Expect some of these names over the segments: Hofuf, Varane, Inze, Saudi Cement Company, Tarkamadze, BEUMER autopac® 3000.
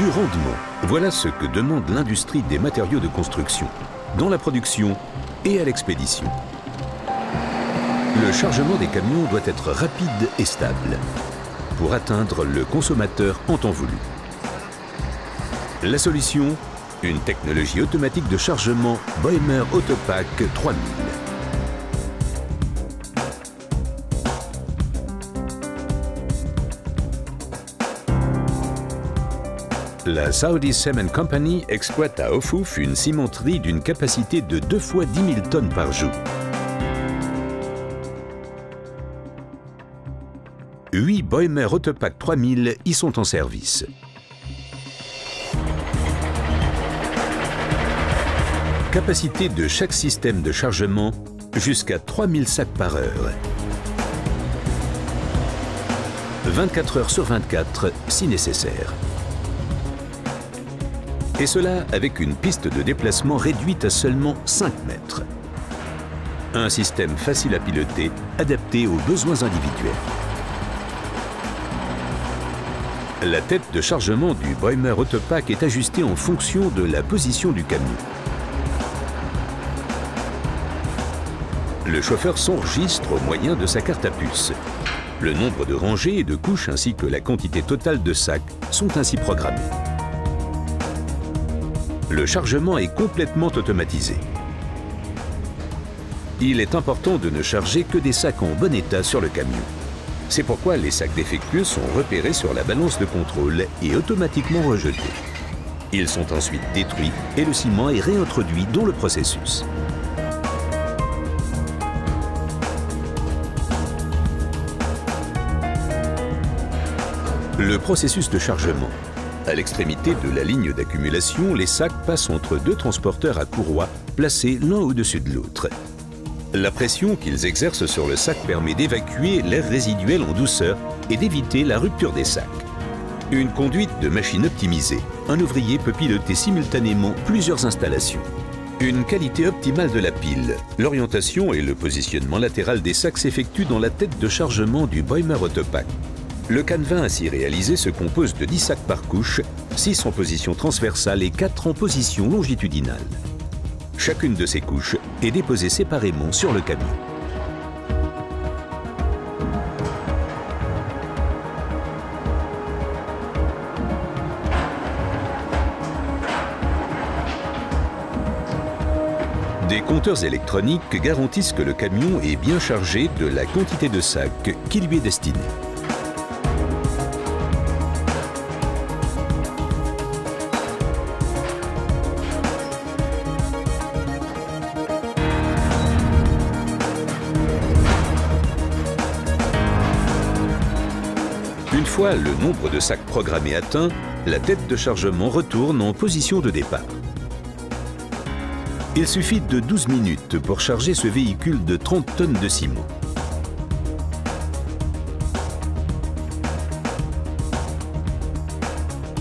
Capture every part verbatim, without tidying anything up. du rendement. Voilà ce que demande l'industrie des matériaux de construction, dans la production et à l'expédition. Le chargement des camions doit être rapide et stable pour atteindre le consommateur en temps voulu. La solution, une technologie automatique de chargement BEUMER autopac® trois mille. La Saudi Cement Company exploite à Hofuf une cimenterie d'une capacité de deux fois dix mille tonnes par jour. huit BEUMER autopac® trois mille y sont en service. Capacité de chaque système de chargement jusqu'à trois mille sacs par heure. vingt-quatre heures sur vingt-quatre si nécessaire. Et cela avec une piste de déplacement réduite à seulement cinq mètres. Un système facile à piloter, adapté aux besoins individuels. La tête de chargement du BEUMER autopac® est ajustée en fonction de la position du camion. Le chauffeur s'enregistre au moyen de sa carte à puce. Le nombre de rangées et de couches ainsi que la quantité totale de sacs sont ainsi programmés. Le chargement est complètement automatisé. Il est important de ne charger que des sacs en bon état sur le camion. C'est pourquoi les sacs défectueux sont repérés sur la balance de contrôle et automatiquement rejetés. Ils sont ensuite détruits et le ciment est réintroduit dans le processus. Le processus de chargement. À l'extrémité de la ligne d'accumulation, les sacs passent entre deux transporteurs à courroie placés l'un au-dessus de l'autre. La pression qu'ils exercent sur le sac permet d'évacuer l'air résiduel en douceur et d'éviter la rupture des sacs. Une conduite de machine optimisée. Un ouvrier peut piloter simultanément plusieurs installations. Une qualité optimale de la pile. L'orientation et le positionnement latéral des sacs s'effectuent dans la tête de chargement du BEUMER autopac®. Le canevas ainsi réalisé se compose de dix sacs par couche, six en position transversale et quatre en position longitudinale. Chacune de ces couches est déposée séparément sur le camion. Des compteurs électroniques garantissent que le camion est bien chargé de la quantité de sacs qui lui est destinée. Une fois le nombre de sacs programmés atteint, la tête de chargement retourne en position de départ. Il suffit de douze minutes pour charger ce véhicule de trente tonnes de ciment.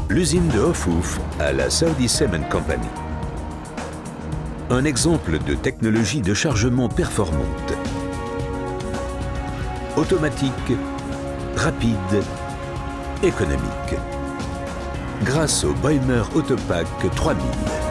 L'usine de Hofuf à la Saudi Cement Company. Un exemple de technologie de chargement performante. Automatique, rapide, économique. Grâce au BEUMER autopac® trois mille.